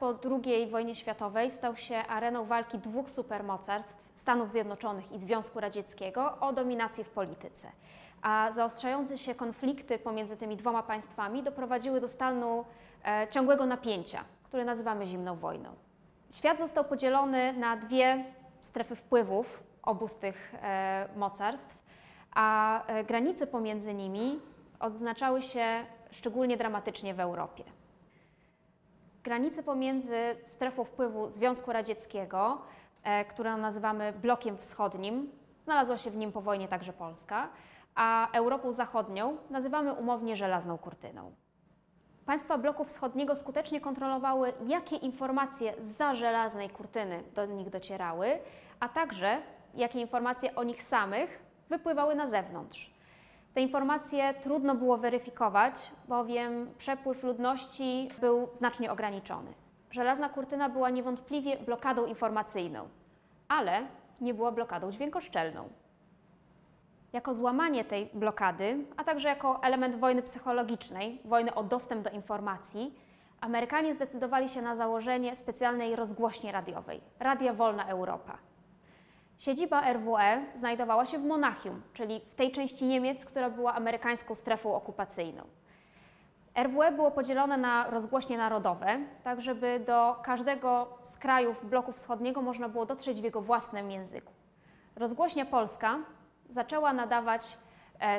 po II wojnie światowej stał się areną walki dwóch supermocarstw, Stanów Zjednoczonych i Związku Radzieckiego, o dominację w polityce. A zaostrzające się konflikty pomiędzy tymi dwoma państwami doprowadziły do stanu ciągłego napięcia, które nazywamy zimną wojną. Świat został podzielony na dwie strefy wpływów obu z tych mocarstw, a granice pomiędzy nimi odznaczały się szczególnie dramatycznie w Europie. Granice pomiędzy strefą wpływu Związku Radzieckiego, którą nazywamy blokiem wschodnim, znalazła się w nim po wojnie także Polska, a Europą Zachodnią nazywamy umownie żelazną kurtyną. Państwa bloku wschodniego skutecznie kontrolowały, jakie informacje zza żelaznej kurtyny do nich docierały, a także jakie informacje o nich samych wypływały na zewnątrz. Te informacje trudno było weryfikować, bowiem przepływ ludności był znacznie ograniczony. Żelazna kurtyna była niewątpliwie blokadą informacyjną, ale nie była blokadą dźwiękoszczelną. Jako złamanie tej blokady, a także jako element wojny psychologicznej, wojny o dostęp do informacji, Amerykanie zdecydowali się na założenie specjalnej rozgłośni radiowej, Radia Wolna Europa. Siedziba RWE znajdowała się w Monachium, czyli w tej części Niemiec, która była amerykańską strefą okupacyjną. RWE było podzielone na rozgłośnie narodowe, tak żeby do każdego z krajów bloku wschodniego można było dotrzeć w jego własnym języku. Rozgłośnia Polska zaczęła nadawać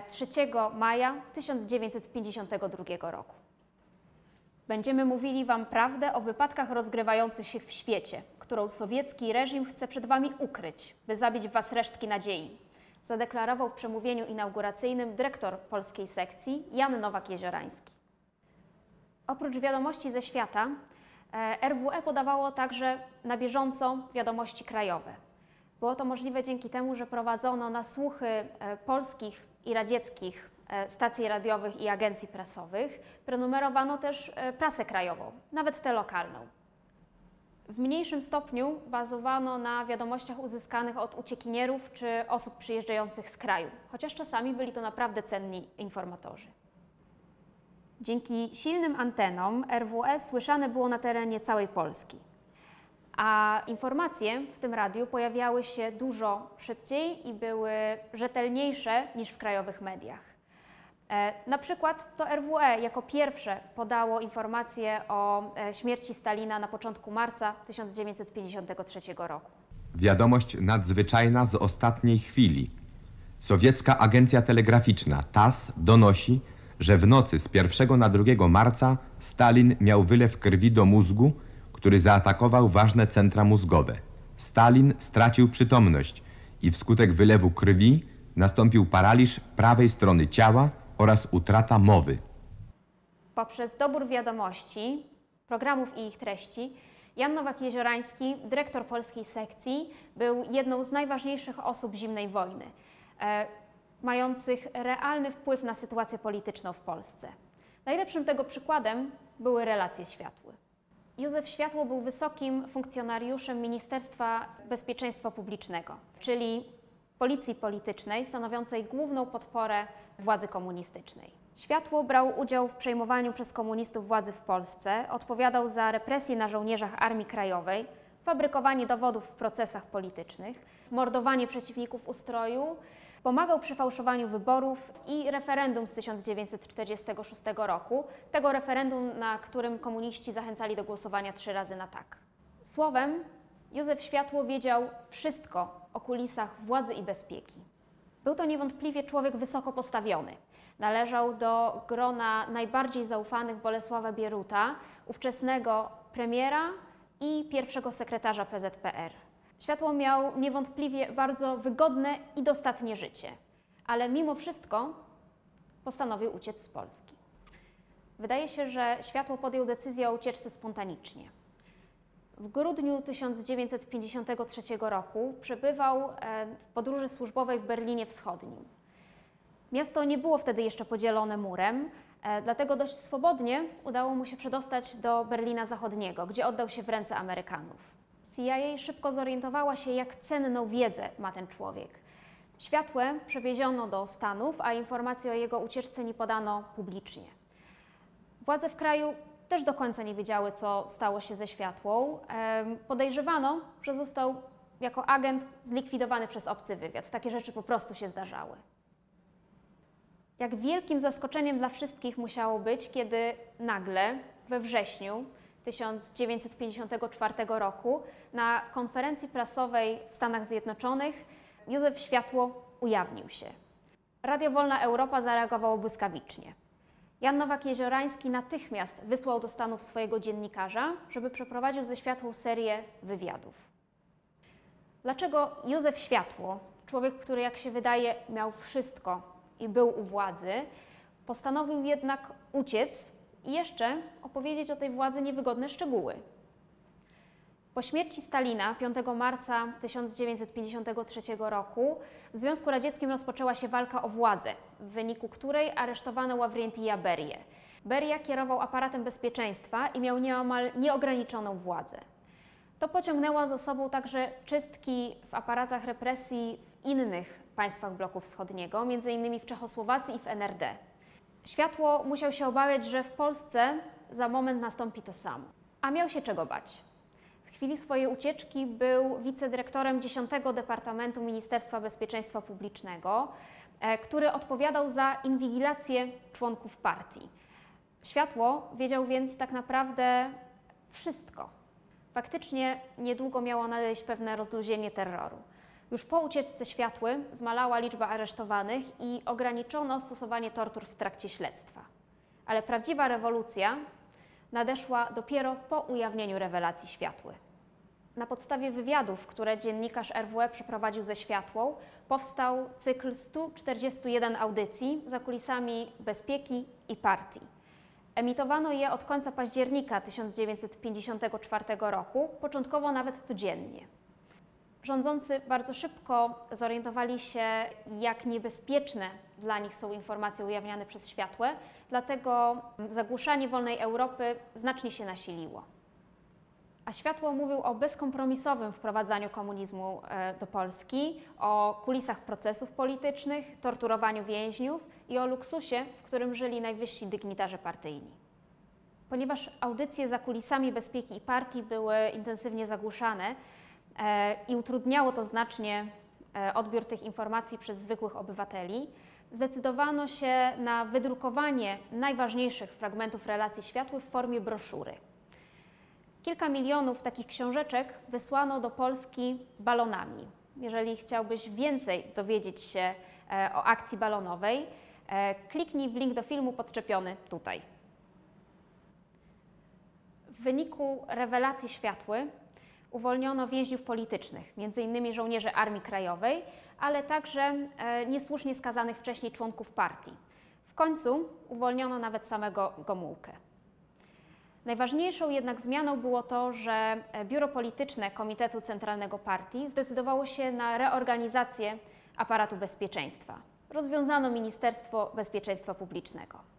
3 maja 1952 roku. Będziemy mówili Wam prawdę o wypadkach rozgrywających się w świecie, którą sowiecki reżim chce przed Wami ukryć, by zabić w Was resztki nadziei, zadeklarował w przemówieniu inauguracyjnym dyrektor polskiej sekcji Jan Nowak-Jeziorański. Oprócz wiadomości ze świata, RWE podawało także na bieżąco wiadomości krajowe. Było to możliwe dzięki temu, że prowadzono nasłuchy polskich i radzieckich stacji radiowych i agencji prasowych. Prenumerowano też prasę krajową, nawet tę lokalną. W mniejszym stopniu bazowano na wiadomościach uzyskanych od uciekinierów czy osób przyjeżdżających z kraju, chociaż czasami byli to naprawdę cenni informatorzy. Dzięki silnym antenom RWE słyszane było na terenie całej Polski. A informacje w tym radiu pojawiały się dużo szybciej i były rzetelniejsze niż w krajowych mediach. Na przykład to RWE jako pierwsze podało informacje o śmierci Stalina na początku marca 1953 roku. Wiadomość nadzwyczajna z ostatniej chwili. Sowiecka Agencja Telegraficzna TASS donosi, że w nocy z 1 na 2 marca Stalin miał wylew krwi do mózgu, który zaatakował ważne centra mózgowe. Stalin stracił przytomność i wskutek wylewu krwi nastąpił paraliż prawej strony ciała oraz utrata mowy. Poprzez dobór wiadomości, programów i ich treści, Jan Nowak-Jeziorański, dyrektor polskiej sekcji, był jedną z najważniejszych osób zimnej wojny, mających realny wpływ na sytuację polityczną w Polsce. Najlepszym tego przykładem były relacje Światły. Józef Światło był wysokim funkcjonariuszem Ministerstwa Bezpieczeństwa Publicznego, czyli policji politycznej stanowiącej główną podporę władzy komunistycznej. Światło brał udział w przejmowaniu przez komunistów władzy w Polsce, odpowiadał za represje na żołnierzach Armii Krajowej, fabrykowanie dowodów w procesach politycznych, mordowanie przeciwników ustroju, pomagał przy fałszowaniu wyborów i referendum z 1946 roku, tego referendum, na którym komuniści zachęcali do głosowania 3 razy na tak. Słowem, Józef Światło wiedział wszystko o kulisach władzy i bezpieki. Był to niewątpliwie człowiek wysoko postawiony. Należał do grona najbardziej zaufanych Bolesława Bieruta, ówczesnego premiera i pierwszego sekretarza PZPR. Światło miał niewątpliwie bardzo wygodne i dostatnie życie, ale mimo wszystko postanowił uciec z Polski. Wydaje się, że Światło podjął decyzję o ucieczce spontanicznie. W grudniu 1953 roku przebywał w podróży służbowej w Berlinie Wschodnim. Miasto nie było wtedy jeszcze podzielone murem, dlatego dość swobodnie udało mu się przedostać do Berlina Zachodniego, gdzie oddał się w ręce Amerykanów. CIA szybko zorientowała się, jak cenną wiedzę ma ten człowiek. Światłę przewieziono do Stanów, a informacji o jego ucieczce nie podano publicznie. Władze w kraju też do końca nie wiedziały, co stało się ze Światłą. Podejrzewano, że został jako agent zlikwidowany przez obcy wywiad. Takie rzeczy po prostu się zdarzały. Jak wielkim zaskoczeniem dla wszystkich musiało być, kiedy nagle we wrześniu 1954 roku na konferencji prasowej w Stanach Zjednoczonych Józef Światło ujawnił się. Radio Wolna Europa zareagowało błyskawicznie. Jan Nowak-Jeziorański natychmiast wysłał do Stanów swojego dziennikarza, żeby przeprowadził ze Światłą serię wywiadów. Dlaczego Józef Światło, człowiek, który jak się wydaje miał wszystko i był u władzy, postanowił jednak uciec i jeszcze opowiedzieć o tej władzy niewygodne szczegóły? Po śmierci Stalina 5 marca 1953 roku w Związku Radzieckim rozpoczęła się walka o władzę, w wyniku której aresztowano Ławrientija Berię. Beria kierował aparatem bezpieczeństwa i miał nieomal nieograniczoną władzę. To pociągnęło za sobą także czystki w aparatach represji w innych państwach bloku wschodniego, m.in. w Czechosłowacji i w NRD. Światło musiał się obawiać, że w Polsce za moment nastąpi to samo. A miał się czego bać. W chwili swojej ucieczki był wicedyrektorem 10 Departamentu Ministerstwa Bezpieczeństwa Publicznego, który odpowiadał za inwigilację członków partii. Światło wiedział więc tak naprawdę wszystko. Faktycznie niedługo miało nadejść pewne rozluźnienie terroru. Już po ucieczce Światły zmalała liczba aresztowanych i ograniczono stosowanie tortur w trakcie śledztwa. Ale prawdziwa rewolucja nadeszła dopiero po ujawnieniu rewelacji Światły. Na podstawie wywiadów, które dziennikarz RWE przeprowadził ze Światłą, powstał cykl 141 audycji za kulisami bezpieki i partii. Emitowano je od końca października 1954 roku, początkowo nawet codziennie. Rządzący bardzo szybko zorientowali się, jak niebezpieczne dla nich są informacje ujawniane przez Światłę, dlatego zagłuszanie Wolnej Europy znacznie się nasiliło. A Światło mówił o bezkompromisowym wprowadzaniu komunizmu do Polski, o kulisach procesów politycznych, torturowaniu więźniów i o luksusie, w którym żyli najwyżsi dygnitarze partyjni. Ponieważ audycje za kulisami bezpieki i partii były intensywnie zagłuszane, i utrudniało to znacznie odbiór tych informacji przez zwykłych obywateli, zdecydowano się na wydrukowanie najważniejszych fragmentów relacji Światły w formie broszury. Kilka milionów takich książeczek wysłano do Polski balonami. Jeżeli chciałbyś więcej dowiedzieć się o akcji balonowej, kliknij w link do filmu podczepiony tutaj. W wyniku rewelacji Światły uwolniono więźniów politycznych, m.in. żołnierzy Armii Krajowej, ale także niesłusznie skazanych wcześniej członków partii. W końcu uwolniono nawet samego Gomułkę. Najważniejszą jednak zmianą było to, że biuro polityczne Komitetu Centralnego Partii zdecydowało się na reorganizację aparatu bezpieczeństwa. Rozwiązano Ministerstwo Bezpieczeństwa Publicznego.